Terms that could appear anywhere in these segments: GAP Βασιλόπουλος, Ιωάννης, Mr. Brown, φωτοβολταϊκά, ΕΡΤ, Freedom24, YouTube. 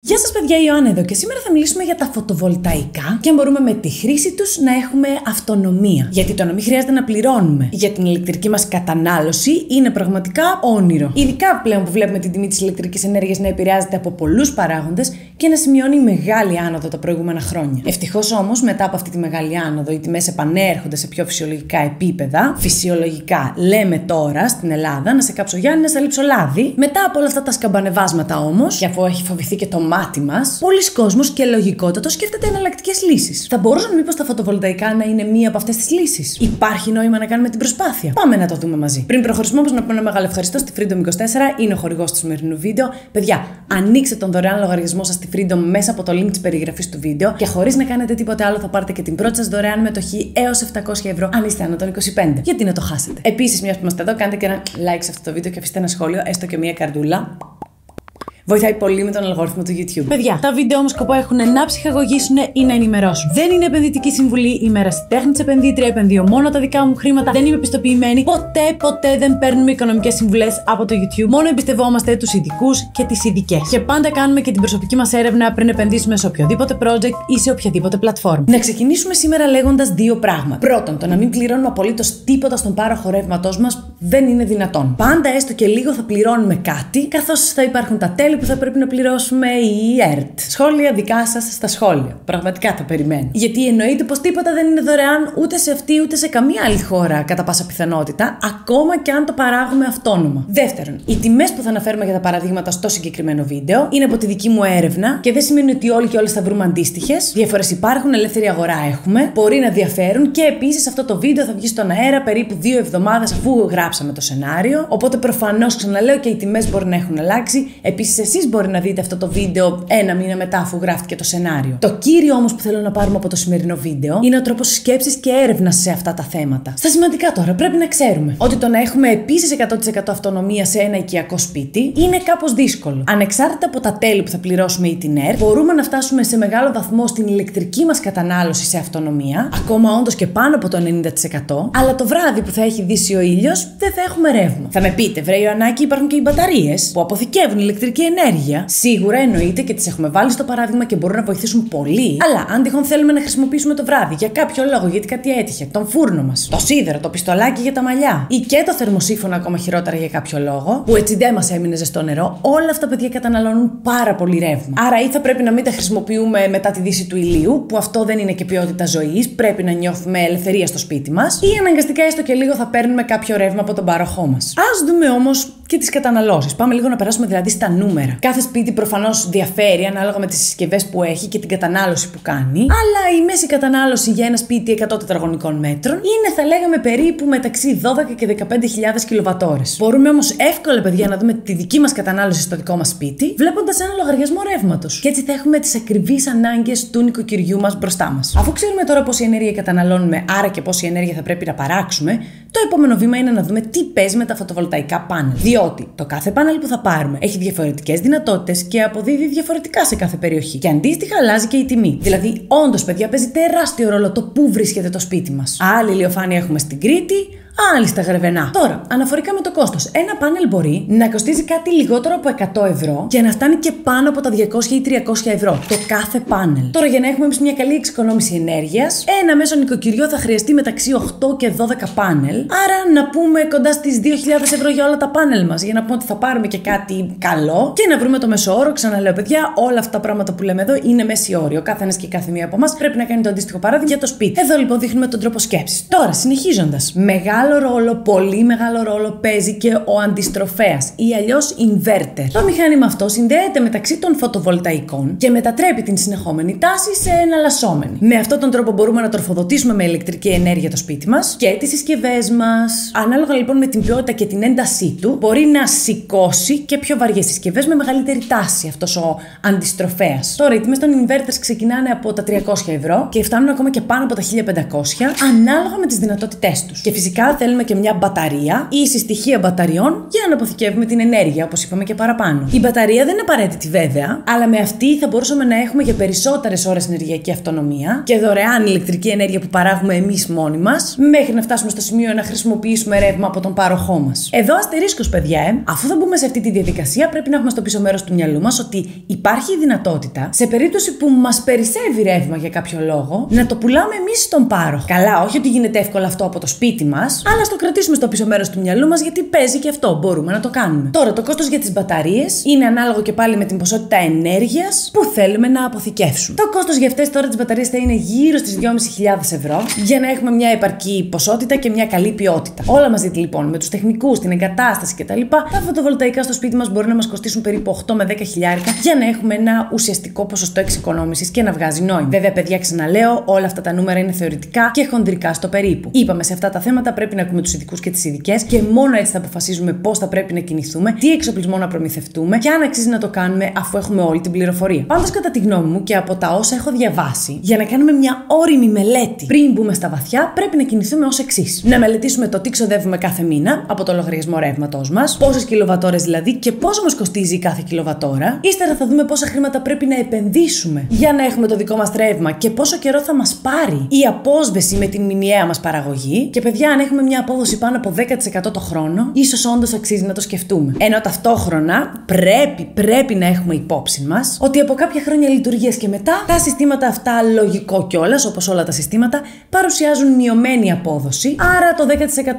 Γεια σας παιδιά, Ιωάννη εδώ και σήμερα θα μιλήσουμε για τα φωτοβολταϊκά και αν μπορούμε με τη χρήση τους να έχουμε αυτονομία. Γιατί το να μην χρειάζεται να πληρώνουμε για την ηλεκτρική μας κατανάλωση είναι πραγματικά όνειρο. Ειδικά πλέον που βλέπουμε την τιμή της ηλεκτρικής ενέργειας να επηρεάζεται από πολλούς παράγοντες και να σημειώνει μεγάλη άνοδο τα προηγούμενα χρόνια. Ευτυχώς όμως, μετά από αυτή τη μεγάλη άνοδο, οι τιμές επανέρχονται σε πιο φυσιολογικά επίπεδα. Φυσιολογικά, λέμε τώρα στην Ελλάδα, να σε κάψω Γιάννη, να σε λείψω λάδι. Μετά από όλα αυτά τα σκαμπανεβάσματα όμως, και αφού έχει φοβηθεί και το μάτι μας, πολλοί κόσμος και λογικότατο σκέφτεται εναλλακτικές λύσεις. Θα μπορούσαν μήπως τα φωτοβολταϊκά να είναι μία από αυτές τις λύσεις? Υπάρχει νόημα να κάνουμε την προσπάθεια? Πάμε να το δούμε μαζί. Πριν προχωρήσουμε, όπως να πούμε ένα μεγάλο ευχαριστώ στη Freedom24, είναι ο χορηγός του σημερινού βίντεο. Παιδιά, ανοίξτε τον δωρεάν λογαριασμό σας στη Freedom μέσα από το link της περιγραφής του βίντεο και χωρίς να κάνετε τίποτε άλλο θα πάρετε και την πρώτη σας δωρεάν μετοχή έως 700 ευρώ αν είστε άνω των 25. Γιατί να το χάσετε? Επίσης, μιας που είμαστε εδώ, κάντε και ένα like σε αυτό το βίντεο και αφήστε ένα σχόλιο, έστω και μία καρδούλα. Βοηθάει πολύ με τον αλγόριθμο του YouTube. Παιδιά, τα βίντεο όμως σκοπό έχουν να ψυχαγωγήσουν ή να ενημερώσουν. Δεν είναι επενδυτική συμβουλή, είμαι ερασιτέχνη επενδύτρια, επενδύω μόνο τα δικά μου χρήματα, δεν είμαι πιστοποιημένη. Ποτέ δεν παίρνουμε οικονομικές συμβουλές από το YouTube. Μόνο εμπιστευόμαστε τους ειδικούς και τις ειδικές. Και πάντα κάνουμε και την προσωπική μας έρευνα πριν επενδύσουμε σε οποιοδήποτε project ή σε οποιαδήποτε πλατφόρμα. Να ξεκινήσουμε σήμερα λέγοντας δύο πράγματα. Πρώτον, το να μην πληρώνουμε απολύτως τίποτα στον πάροχο ρεύματός μας δεν είναι δυνατόν. Πάντα έστω και λίγο θα πληρώνουμε κάτι, καθώς θα υπάρχουν τα τέλη που θα πρέπει να πληρώσουμε η ΕΡΤ. Σχόλια δικά σας στα σχόλια. Πραγματικά τα περιμένω. Γιατί εννοείται πως τίποτα δεν είναι δωρεάν ούτε σε αυτή ούτε σε καμία άλλη χώρα κατά πάσα πιθανότητα, ακόμα και αν το παράγουμε αυτόνομα. Δεύτερον, οι τιμές που θα αναφέρουμε για τα παραδείγματα στο συγκεκριμένο βίντεο είναι από τη δική μου έρευνα και δεν σημαίνει ότι όλοι και όλες θα βρούμε αντίστοιχες. Διαφορές υπάρχουν, ελεύθερη αγορά έχουμε, μπορεί να διαφέρουν και επίσης αυτό το βίντεο θα βγει στον αέρα περίπου 2 εβδομάδες αφού γράψαμε το σενάριο. Οπότε προφανώς ξαναλέω και οι τιμές μπορεί να έχουν αλλάξει. Επίσης, εσείς μπορεί να δείτε αυτό το βίντεο 1 μήνα μετά αφού γράφτηκε το σενάριο. Το κύριο όμως που θέλω να πάρουμε από το σημερινό βίντεο είναι ο τρόπος σκέψης και έρευνας σε αυτά τα θέματα. Στα σημαντικά τώρα, πρέπει να ξέρουμε ότι το να έχουμε επίσης 100% αυτονομία σε ένα οικιακό σπίτι είναι κάπως δύσκολο. Ανεξάρτητα από τα τέλη που θα πληρώσουμε ή την ΕΡΤ, μπορούμε να φτάσουμε σε μεγάλο βαθμό στην ηλεκτρική μας κατανάλωση σε αυτονομία, ακόμα όντως και πάνω από το 90%, αλλά το βράδυ που θα έχει δύσει ο ήλιος δεν θα έχουμε ρεύμα. Θα με πείτε, βρε Ιωαννάκη, υπάρχουν και οι μπαταρίες που αποθηκεύουν ηλεκτρική ενέργεια. Σίγουρα εννοείται και τις έχουμε βάλει στο παράδειγμα και μπορούν να βοηθήσουν πολύ. Αλλά αν τυχόν θέλουμε να χρησιμοποιήσουμε το βράδυ για κάποιο λόγο, γιατί κάτι έτυχε, τον φούρνο μας, το σίδερο, το πιστολάκι για τα μαλλιά ή και το θερμοσύφωνο, ακόμα χειρότερα για κάποιο λόγο, που έτσι δεν μας έμεινε ζεστό νερό, όλα αυτά παιδιά καταναλώνουν πάρα πολύ ρεύμα. Άρα ή θα πρέπει να μην τα χρησιμοποιούμε μετά τη δύση του ηλίου, που αυτό δεν είναι και ποιότητα ζωής, πρέπει να νιώθουμε ελευθερία στο σπίτι μας, ή αναγκαστικά έστω και λίγο θα παίρνουμε κάποιο ρεύμα από τον πάροχό μας. Ας δούμε όμως και τις καταναλώσεις. Πάμε λίγο να περάσουμε δηλαδή στα νούμερα. Κάθε σπίτι προφανώς διαφέρει ανάλογα με τις συσκευές που έχει και την κατανάλωση που κάνει, αλλά η μέση κατανάλωση για ένα σπίτι 100 τετραγωνικών μέτρων είναι, θα λέγαμε, περίπου μεταξύ 12 και 15.000 kWh. Μπορούμε όμως εύκολα, παιδιά, να δούμε τη δική μας κατανάλωση στο δικό μας σπίτι, βλέποντας ένα λογαριασμό ρεύματος. Και έτσι θα έχουμε τις ακριβείς ανάγκες του νοικοκυριού μας μπροστά μας. Αφού ξέρουμε τώρα πόση ενέργεια καταναλώνουμε, άρα και πόση ενέργεια θα πρέπει να παράξουμε, το επόμενο βήμα είναι να δούμε τι παίζει με τα φωτοβολταϊκά πάνελ. Διότι το κάθε πάνελ που θα πάρουμε έχει διαφορετικές δυνατότητες και αποδίδει διαφορετικά σε κάθε περιοχή. Και αντίστοιχα αλλάζει και η τιμή. Δηλαδή, όντως, παιδιά, παίζει τεράστιο ρόλο το πού βρίσκεται το σπίτι μας. Άλλη ηλιοφάνεια έχουμε στην Κρήτη, άλλη στα Γρεβενά. Τώρα, αναφορικά με το κόστος. Ένα πάνελ μπορεί να κοστίζει κάτι λιγότερο από 100 ευρώ και να φτάνει και πάνω από τα 200 ή 300 ευρώ. Το κάθε πάνελ. Τώρα, για να έχουμε εμείς μια καλή εξοικονόμηση ενέργειας, ένα μέσο νοικοκυριό θα χρειαστεί μεταξύ 8 και 12 πάνελ. Άρα, να πούμε κοντά στις 2.000 ευρώ για όλα τα πάνελ μας. Για να πούμε ότι θα πάρουμε και κάτι καλό και να βρούμε το μέσο όρο. Ξαναλέω, παιδιά, όλα αυτά τα πράγματα που λέμε εδώ είναι μέση όριο. Κάθε ένας και κάθε μία από εμάς πρέπει να κάνει το αντίστοιχο παράδειγμα για το σπίτι. Εδώ λοιπόν δείχνουμε τον τρόπο σκέψης. Τώρα, συνεχίζοντας. Πολύ μεγάλο ρόλο παίζει και ο αντιστροφέας ή αλλιώς inverter. Το μηχάνημα αυτό συνδέεται μεταξύ των φωτοβολταϊκών και μετατρέπει την συνεχόμενη τάση σε εναλλασσόμενη. Με αυτόν τον τρόπο μπορούμε να τροφοδοτήσουμε με ηλεκτρική ενέργεια το σπίτι μας και τις συσκευές μας. Ανάλογα λοιπόν με την ποιότητα και την έντασή του, μπορεί να σηκώσει και πιο βαριές συσκευές με μεγαλύτερη τάση αυτός ο αντιστροφέας. Τώρα, οι τιμές των inverters ξεκινάνε από τα 300 ευρώ και φτάνουν ακόμα και πάνω από τα 1500, ανάλογα με τις δυνατότητές τους. Και φυσικά θέλουμε και μια μπαταρία ή συστοιχεία μπαταριών για να αποθηκεύουμε την ενέργεια, όπως είπαμε και παραπάνω. Η μπαταρία δεν είναι απαραίτητη βέβαια, αλλά με αυτή θα μπορούσαμε να έχουμε για περισσότερες ώρες ενεργειακή αυτονομία και δωρεάν ηλεκτρική ενέργεια που παράγουμε εμείς μόνοι μας, μέχρι να φτάσουμε στο σημείο να χρησιμοποιήσουμε ρεύμα από τον πάροχό μας. Εδώ αστερίσκος, παιδιά, αφού θα μπούμε σε αυτή τη διαδικασία, πρέπει να έχουμε στο πίσω μέρος του μυαλού μας ότι υπάρχει η δυνατότητα, σε περίπτωση που μας περισσεύει ρεύμα για κάποιο λόγο, να το πουλάμε εμείς στον πάροχο. Καλά, όχι ότι γίνεται εύκολα αυτό από το σπίτι μας, αλλά στο κρατήσουμε στο πίσω μέρος του μυαλού μας, γιατί παίζει και αυτό. Μπορούμε να το κάνουμε. Τώρα, το κόστος για τις μπαταρίες είναι ανάλογο και πάλι με την ποσότητα ενέργειας που θέλουμε να αποθηκεύσουμε. Το κόστος για αυτές τώρα τις μπαταρίες θα είναι γύρω στις 2.500 ευρώ, για να έχουμε μια επαρκή ποσότητα και μια καλή ποιότητα. Όλα μαζί λοιπόν, με τους τεχνικούς, την εγκατάσταση κτλ., τα φωτοβολταϊκά στο σπίτι μας μπορεί να μας κοστίσουν περίπου 8 με 10 χιλιάρικα, για να έχουμε ένα ουσιαστικό ποσοστό εξοικονόμησης και να βγάζει νόημα. Βέβαια, παιδιά, ξαναλέω, όλα αυτά τα νούμερα είναι θεωρητικά και χοντρικά στο περίπου. Είπαμε, σε αυτά τα θέματα πρέπει να ακούμε τους ειδικούς και τις ειδικές, και μόνο έτσι θα αποφασίζουμε πώς θα πρέπει να κινηθούμε, τι εξοπλισμό να προμηθευτούμε και αν αξίζει να το κάνουμε αφού έχουμε όλη την πληροφορία. Πάντως, κατά τη γνώμη μου και από τα όσα έχω διαβάσει, για να κάνουμε μια όριμη μελέτη πριν μπούμε στα βαθιά, πρέπει να κινηθούμε ως εξής. Να μελετήσουμε το τι ξοδεύουμε κάθε μήνα από το λογαριασμό ρεύματός μας, πόσες κιλοβατώρες δηλαδή και πόσο μας κοστίζει κάθε κιλοβατώρα. Ύστερα θα δούμε πόσα χρήματα πρέπει να επενδύσουμε για να έχουμε το δικό μας ρεύμα και πόσο καιρό θα μας πάρει η απόσβεση με την μηνιαία μας παραγωγή. Και παιδιά, αν έχουμε μια απόδοση πάνω από 10% το χρόνο, ίσως όντως αξίζει να το σκεφτούμε. Ενώ ταυτόχρονα πρέπει να έχουμε υπόψη μας ότι από κάποια χρόνια λειτουργίας και μετά, τα συστήματα αυτά, λογικό κιόλας, όπως όλα τα συστήματα, παρουσιάζουν μειωμένη απόδοση. Άρα το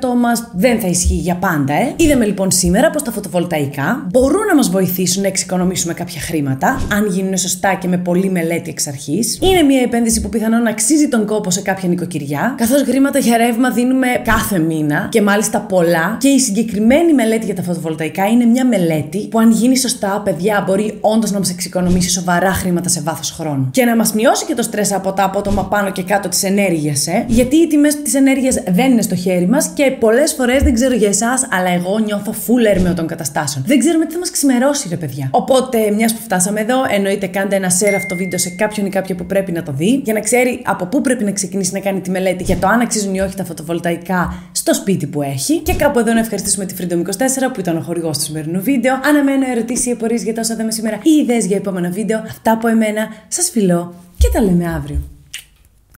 10% μας δεν θα ισχύει για πάντα, Είδαμε λοιπόν σήμερα πως τα φωτοβολταϊκά μπορούν να μας βοηθήσουν να εξοικονομήσουμε κάποια χρήματα, αν γίνουν σωστά και με πολλή μελέτη εξ αρχής. Είναι μια επένδυση που πιθανόν αξίζει τον κόπο σε κάποια νοικοκυριά, καθώς χρήματα για ρεύμα δίνουμε κάθε μήνα και μάλιστα πολλά. Και η συγκεκριμένη μελέτη για τα φωτοβολταϊκά είναι μια μελέτη που, αν γίνει σωστά, παιδιά, μπορεί όντως να μας εξοικονομήσει σοβαρά χρήματα σε βάθος χρόνου και να μας μειώσει και το στρες από τα απότομα πάνω και κάτω της ενέργειας, γιατί οι τιμές της ενέργειας δεν είναι στο χέρι μας και πολλές φορές, δεν ξέρω για εσάς, αλλά εγώ νιώθω full έρμεο των καταστάσεων. Δεν ξέρουμε τι θα μας ξημερώσει, ρε παιδιά. Οπότε, μιας που φτάσαμε εδώ, εννοείται κάντε ένα share αυτό το βίντεο σε κάποιον ή κάποια που πρέπει να το δει, για να ξέρει από πού πρέπει να ξεκινήσει να κάνει τη μελέτη για το αν αξίζουν ή όχι τα φωτοβολταϊκά στο σπίτι που έχει. Και κάπου εδώ να ευχαριστήσουμε τη Freedom24 που ήταν ο χορηγός του σημερινού βίντεο. Αναμένω ερωτήσεις ή απορίες για τα όσα είδαμε σήμερα ή ιδέες για επόμενα βίντεο. Αυτά από εμένα, σας φιλώ και τα λέμε αύριο.